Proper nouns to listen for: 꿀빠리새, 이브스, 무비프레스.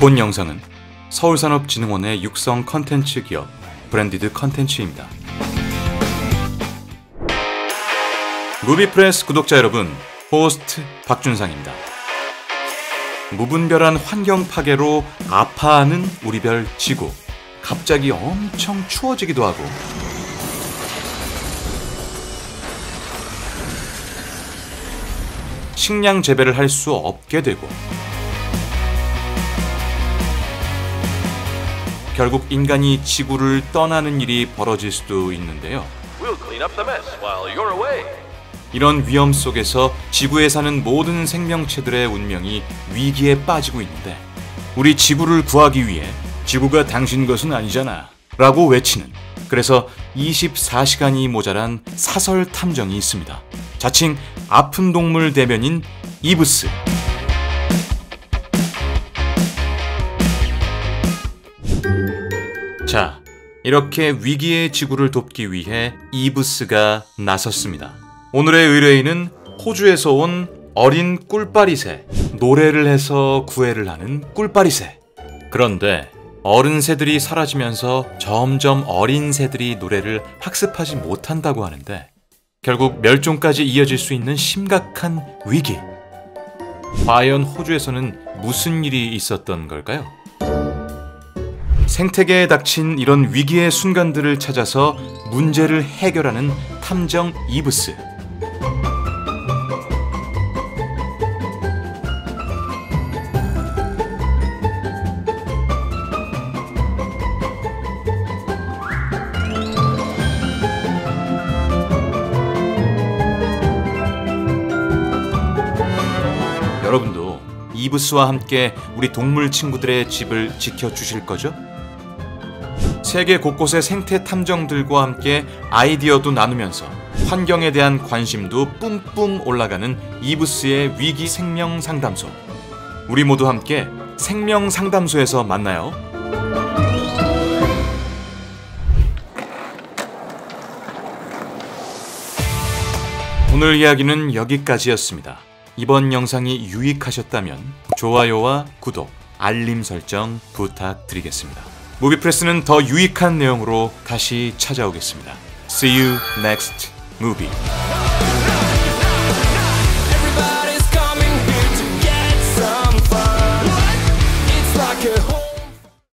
본 영상은 서울산업진흥원의 육성 컨텐츠 기업 브랜디드 컨텐츠입니다. 무비프레스 구독자 여러분, 호스트 박준상입니다. 무분별한 환경 파괴로 아파하는 우리별 지구, 갑자기 엄청 추워지기도 하고 식량 재배를 할 수 없게 되고 결국 인간이 지구를 떠나는 일이 벌어질 수도 있는데요. 이런 위험 속에서 지구에 사는 모든 생명체들의 운명이 위기에 빠지고 있는데, 우리 지구를 구하기 위해 지구가 당신 것은 아니잖아 라고 외치는, 그래서 24시간이 모자란 사설 탐정이 있습니다. 자칭 아픈 동물 대변인 이브스. 자, 이렇게 위기의 지구를 돕기 위해 이브스가 나섰습니다. 오늘의 의뢰인은 호주에서 온 어린 꿀빠리새, 노래를 해서 구애를 하는 꿀빠리새. 그런데 어른 새들이 사라지면서 점점 어린 새들이 노래를 학습하지 못한다고 하는데, 결국 멸종까지 이어질 수 있는 심각한 위기. 과연 호주에서는 무슨 일이 있었던 걸까요? 생태계에 닥친 이런 위기의 순간들을 찾아서 문제를 해결하는 탐정 이브스. 여러분도 이브스와 함께 우리 동물 친구들의 집을 지켜주실 거죠? 세계 곳곳의 생태 탐정들과 함께 아이디어도 나누면서 환경에 대한 관심도 뿜뿜 올라가는 이브스의 위기 생명 상담소. 우리 모두 함께 생명 상담소에서 만나요. 오늘 이야기는 여기까지였습니다. 이번 영상이 유익하셨다면 좋아요와 구독, 알림 설정 부탁드리겠습니다. 무비프레스는 더 유익한 내용으로 다시 찾아오겠습니다. See you next movie.